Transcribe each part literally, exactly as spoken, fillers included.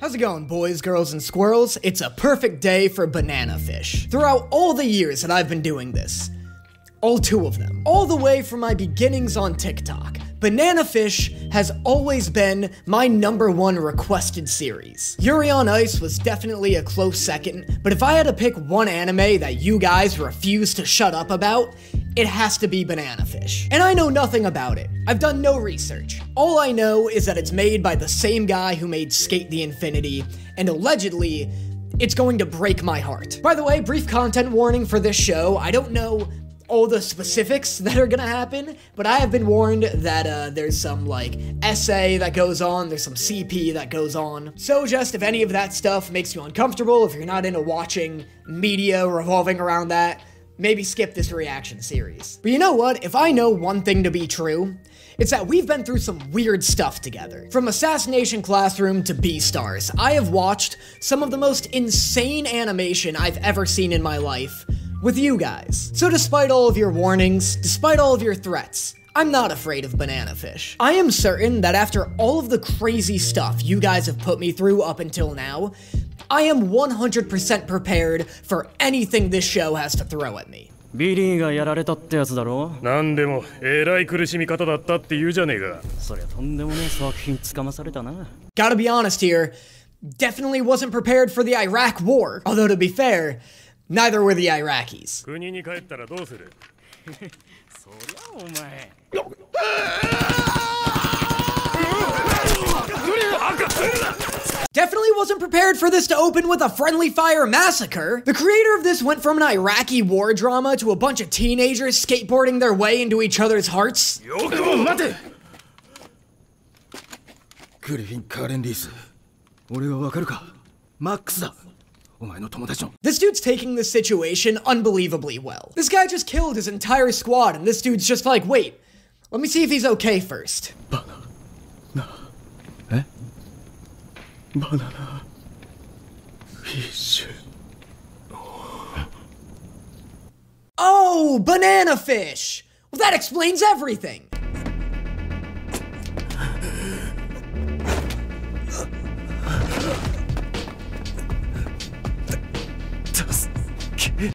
How's it going, boys, girls, and squirrels? It's a perfect day for banana fish. Throughout all the years that I've been doing this, all two of them, all the way from my beginnings on TikTok, Banana Fish has always been my number one requested series. Yuri on Ice was definitely a close second, but if I had to pick one anime that you guys refuse to shut up about, it has to be Banana Fish. And I know nothing about it. I've done no research. All I know is that it's made by the same guy who made Skate the Infinity, and allegedly, it's going to break my heart. By the way, brief content warning for this show. I don't know all the specifics that are gonna happen, but I have been warned that uh, there's some, like, essay that goes on, there's some C P that goes on. So just if any of that stuff makes you uncomfortable, if you're not into watching media revolving around that, maybe skip this reaction series. But you know what? If I know one thing to be true, it's that we've been through some weird stuff together. From Assassination Classroom to Beastars, I have watched some of the most insane animation I've ever seen in my life with you guys. So despite all of your warnings, despite all of your threats, I'm not afraid of Banana Fish. I am certain that after all of the crazy stuff you guys have put me through up until now, I am one hundred percent prepared for anything this show has to throw at me. Gotta be honest here, definitely wasn't prepared for the Iraq War. Although to be fair, neither were the Iraqis. Definitely wasn't prepared for this to open with a friendly fire massacre. The creator of this went from an Iraqi war drama to a bunch of teenagers skateboarding their way into each other's hearts. This dude's taking this situation unbelievably well. This guy just killed his entire squad, and this dude's just like, wait, let me see if he's okay first. Banana Fish. Oh, Banana Fish! Well, that explains everything!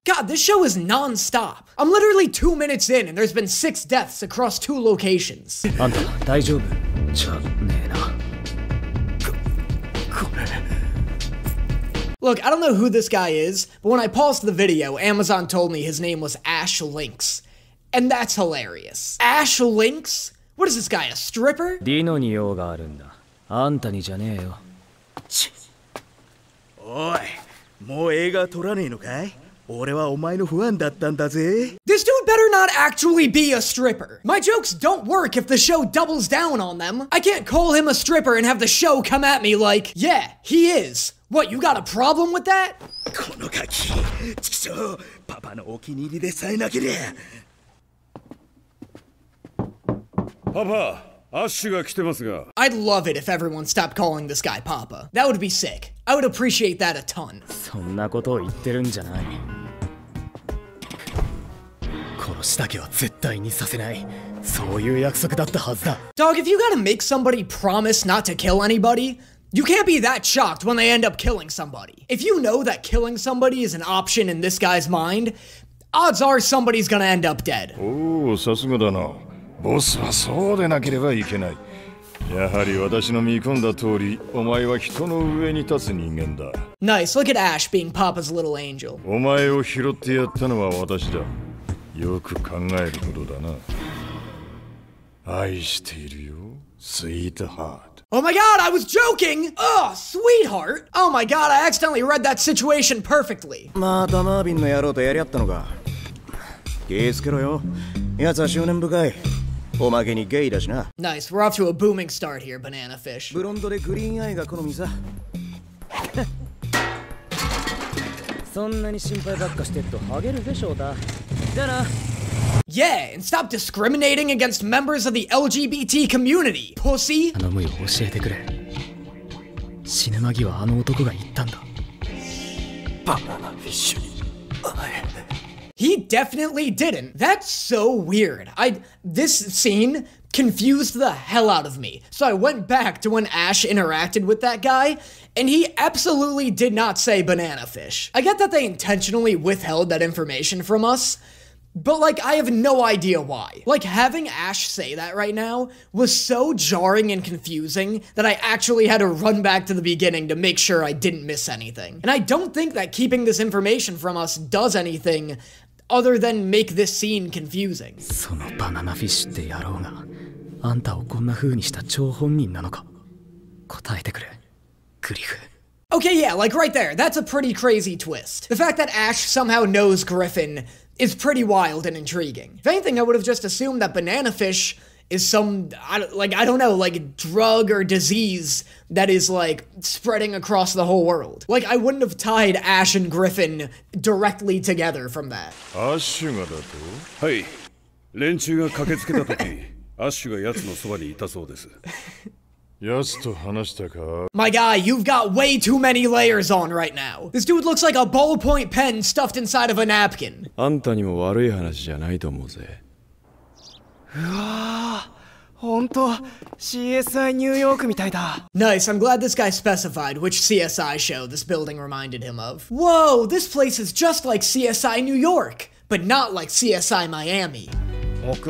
God, this show is non-stop. I'm literally two minutes in and there's been six deaths across two locations. Look, I don't know who this guy is, but when I paused the video, Amazon told me his name was Ash Lynx. And that's hilarious. Ash Lynx? What is this guy, a stripper? This dude better not actually be a stripper. My jokes don't work if the show doubles down on them. I can't call him a stripper and have the show come at me like, yeah, he is. What, you got a problem with that? I'd love it if everyone stopped calling this guy Papa. That would be sick. I would appreciate that a ton. Dog, if you gotta make somebody promise not to kill anybody, you can't be that shocked when they end up killing somebody. If you know that killing somebody is an option in this guy's mind, odds are somebody's gonna end up dead. Oh, nice, look at Ash being Papa's little angel. Oh my god, I was joking! Ugh, sweetheart! Oh my god, I accidentally read that situation perfectly. Nice, we're off to a booming start here, Banana Fish. Yeah, and stop discriminating against members of the L G B T community, pussy! He definitely didn't. That's so weird. I- this scene confused the hell out of me. So I went back to when Ash interacted with that guy, and he absolutely did not say banana fish. I get that they intentionally withheld that information from us, but, like, I have no idea why. Like, having Ash say that right now was so jarring and confusing that I actually had to run back to the beginning to make sure I didn't miss anything. And I don't think that keeping this information from us does anything other than make this scene confusing. Okay, yeah, like, right there, that's a pretty crazy twist. The fact that Ash somehow knows Griffin is pretty wild and intriguing. If anything, I would have just assumed that banana fish is some, I don't, like, I don't know, like, drug or disease that is, like, spreading across the whole world. Like, I wouldn't have tied Ash and Griffin directly together from that. My guy, you've got way too many layers on right now. This dude looks like a ballpoint pen stuffed inside of a napkin. Nice, I'm glad this guy specified which C S I show this building reminded him of. Whoa, this place is just like C S I New York, but not like C S I Miami. What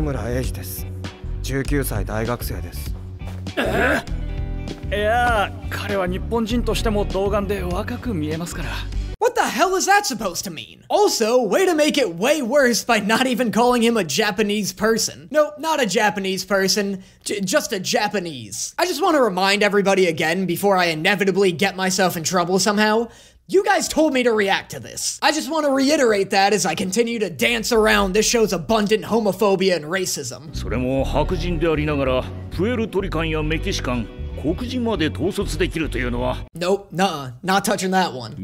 the hell is that supposed to mean? Also, way to make it way worse by not even calling him a Japanese person. No, not a Japanese person, j- just a Japanese. I just want to remind everybody again before I inevitably get myself in trouble somehow. You guys told me to react to this. I just want to reiterate that as I continue to dance around this show's abundant homophobia and racism. Nope, nuh-uh, not touching that one.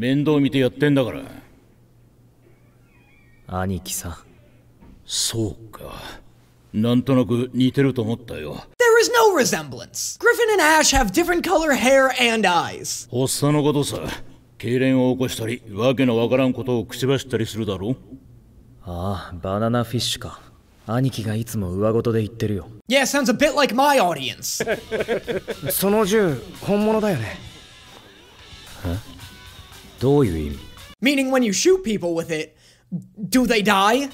There is no resemblance. Griffin and Ash have different color hair and eyes. Yeah, sounds a bit like my audience. Meaning when you shoot people with it, do they die?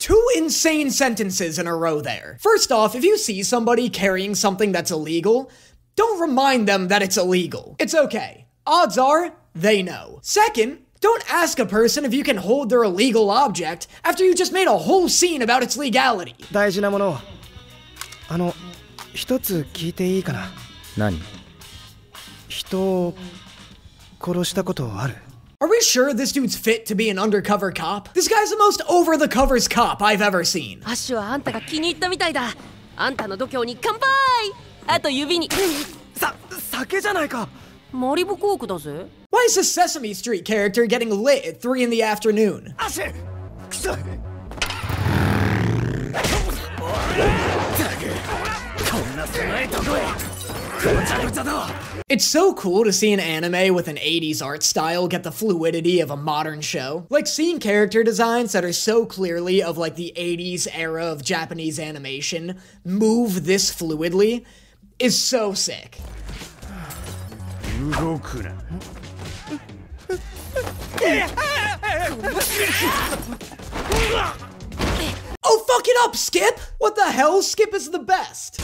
Two insane sentences in a row there. First off, if you see somebody carrying something that's illegal, don't remind them that it's illegal. It's okay. Odds are, they know. Second, don't ask a person if you can hold their illegal object after you just made a whole scene about its legality. Are we sure this dude's fit to be an undercover cop? This guy's the most over-the-covers cop I've ever seen. Why is this Sesame Street character getting lit at three in the afternoon? It's so cool to see an anime with an eighties art style get the fluidity of a modern show. Like, seeing character designs that are so clearly of, like, the eighties era of Japanese animation move this fluidly is so sick. Oh, fuck it up, Skip! What the hell? Skip is the best!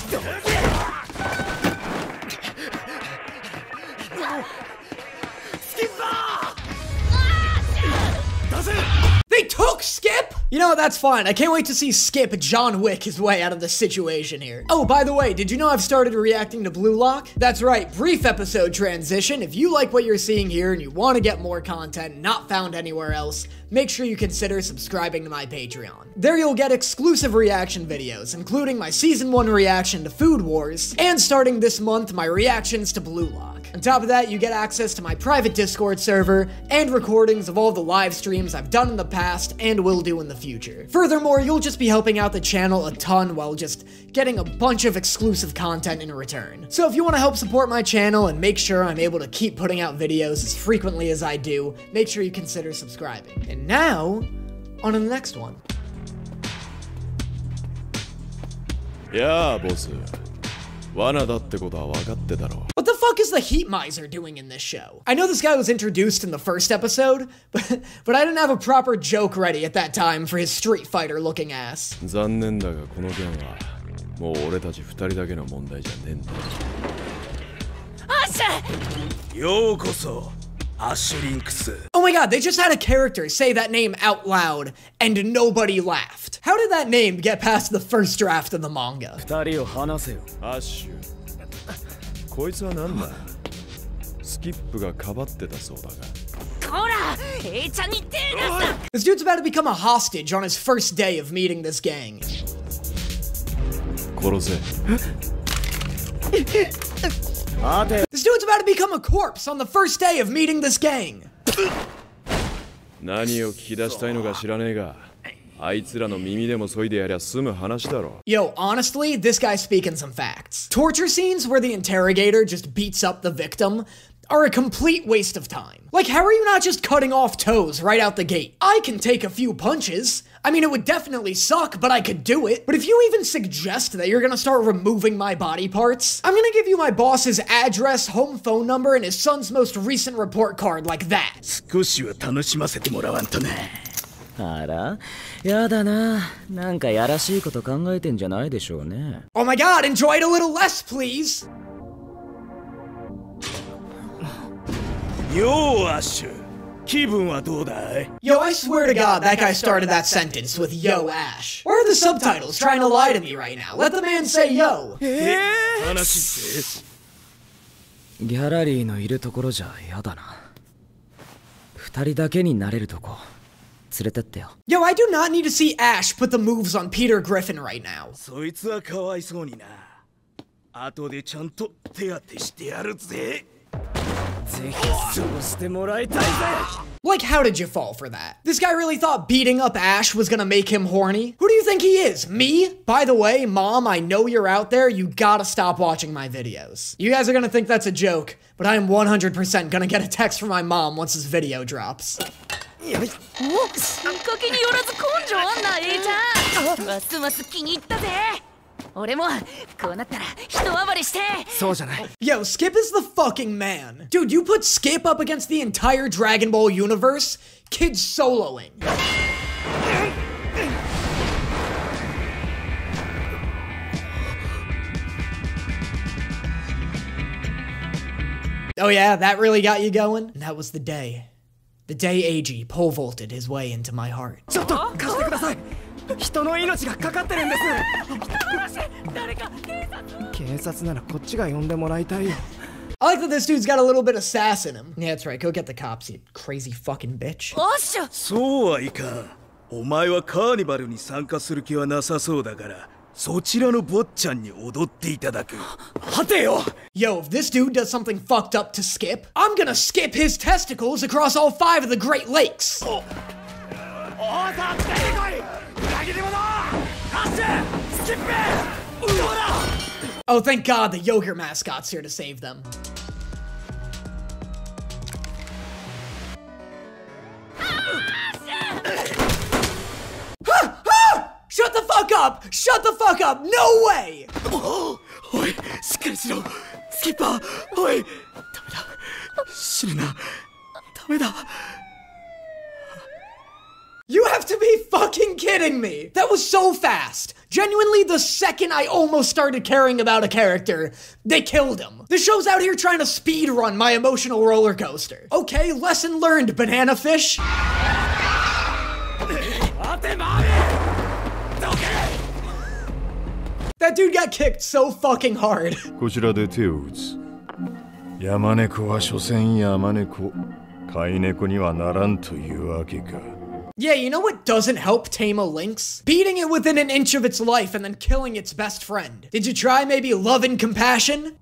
They took Skip? You know, that's fine. I can't wait to see Skip John Wick his way out of the situation here. Oh, by the way, did you know I've started reacting to Blue Lock? That's right, brief episode transition. If you like what you're seeing here and you want to get more content not found anywhere else, make sure you consider subscribing to my Patreon. There you'll get exclusive reaction videos, including my season one reaction to Food Wars, and starting this month, my reactions to Blue Lock. On top of that, you get access to my private Discord server and recordings of all the live streams I've done in the past and will do in the future. future. Furthermore, you'll just be helping out the channel a ton while just getting a bunch of exclusive content in return. So if you want to help support my channel and make sure I'm able to keep putting out videos as frequently as I do, make sure you consider subscribing. And now, on to the next one. Yeah, boss. What the fuck is the heat miser doing in this show? I know this guy was introduced in the first episode, but, but I didn't have a proper joke ready at that time for his Street Fighter looking ass. Ash Lynx. Oh my god, they just had a character say that name out loud, and nobody laughed. How did that name get past the first draft of the manga? This dude's about to become a hostage on his first day of meeting this gang. This dude's about to become a corpse on the first day of meeting this gang. Yo, honestly, this guy's speaking some facts. Torture scenes where the interrogator just beats up the victim are a complete waste of time. Like, how are you not just cutting off toes right out the gate? I can take a few punches. I mean, it would definitely suck, but I could do it. But if you even suggest that you're gonna start removing my body parts, I'm gonna give you my boss's address, home phone number, and his son's most recent report card like that. Oh my god, enjoy it a little less, please! Yo, Ash! Yo, I swear to god that guy started that sentence with yo, Ash. Where are the subtitles trying to lie to me right now? Let the man say yo! Yo, I do not need to see Ash put the moves on Peter Griffin right now. Like, how did you fall for that? This guy really thought beating up Ash was gonna make him horny? Who do you think he is? Me? By the way, Mom, I know you're out there. You gotta stop watching my videos. You guys are gonna think that's a joke, but I am one hundred percent gonna get a text from my mom once this video drops. Yo, Skip is the fucking man. Dude, you put Skip up against the entire Dragon Ball universe, kid's soloing. Oh yeah, that really got you going? And that was the day. The day Eiji pole vaulted his way into my heart. I like that this dude's got a little bit of sass in him. Yeah, that's right. Go get the cops, you crazy fucking bitch. Yo, if this dude does something fucked up to Skip, I'm gonna skip his testicles across all five of the Great Lakes. Oh. Oh, thank god the yogurt mascot's here to save them. Shut the fuck up! Shut the fuck up! No way! You have to be fucking kidding me! That was so fast! Genuinely, the second I almost started caring about a character, they killed him. This show's out here trying to speedrun my emotional roller coaster. Okay, lesson learned, Banana Fish. That dude got kicked so fucking hard. Yeah, you know what doesn't help tame a lynx? Beating it within an inch of its life and then killing its best friend. Did you try maybe love and compassion?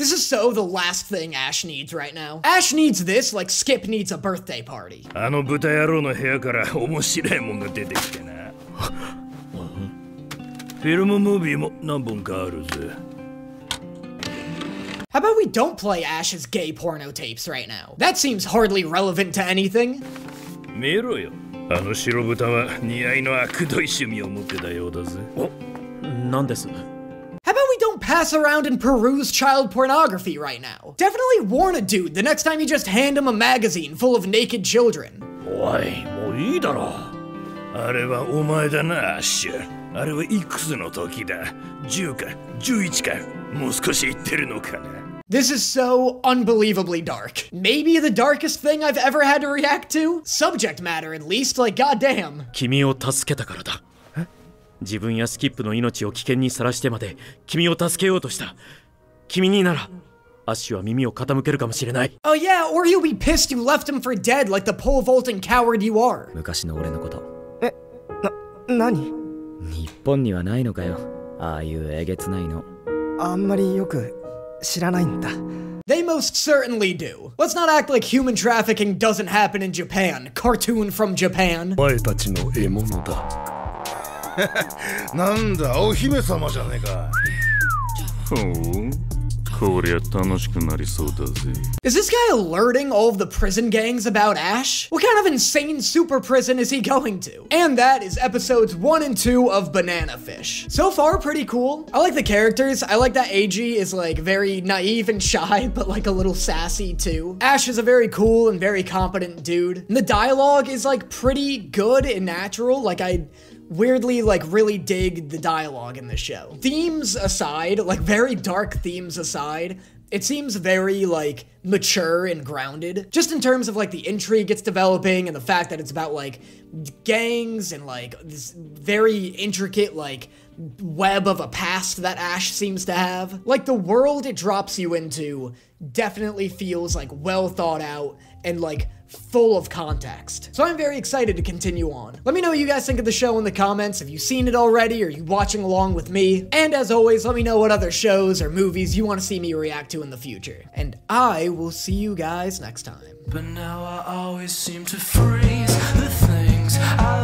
This is so the last thing Ash needs right now. Ash needs this like Skip needs a birthday party. How about we don't play Ash's gay porno tapes right now? That seems hardly relevant to anything. How about we don't pass around and peruse child pornography right now? Definitely warn a dude the next time you just hand him a magazine full of naked children. This is so unbelievably dark. Maybe the darkest thing I've ever had to react to? Subject matter, at least, like goddamn. Oh yeah, or he'll be pissed you left him for dead like the pole vaulting coward you are. They most certainly do. Let's not act like human trafficking doesn't happen in Japan. Cartoon from Japan. Is this guy alerting all of the prison gangs about Ash? What kind of insane super prison is he going to? And that is episodes one and two of Banana Fish. So far, pretty cool. I like the characters. I like that Eiji is like very naive and shy, but like a little sassy too. Ash is a very cool and very competent dude. And the dialogue is like pretty good and natural. Like I... weirdly, like, really dig the dialogue in the show. Themes aside, like, very dark themes aside, it seems very, like, mature and grounded. Just in terms of, like, the intrigue it's developing and the fact that it's about, like, gangs and, like, this very intricate, like, web of a past that Ash seems to have. Like, the world it drops you into definitely feels, like, well thought out and, like, full of context. So I'm very excited to continue on. Let me know what you guys think of the show in the comments. Have you seen it already? Are you watching along with me? And as always, let me know what other shows or movies you want to see me react to in the future. And I will see you guys next time. But now I always seem to freeze the things I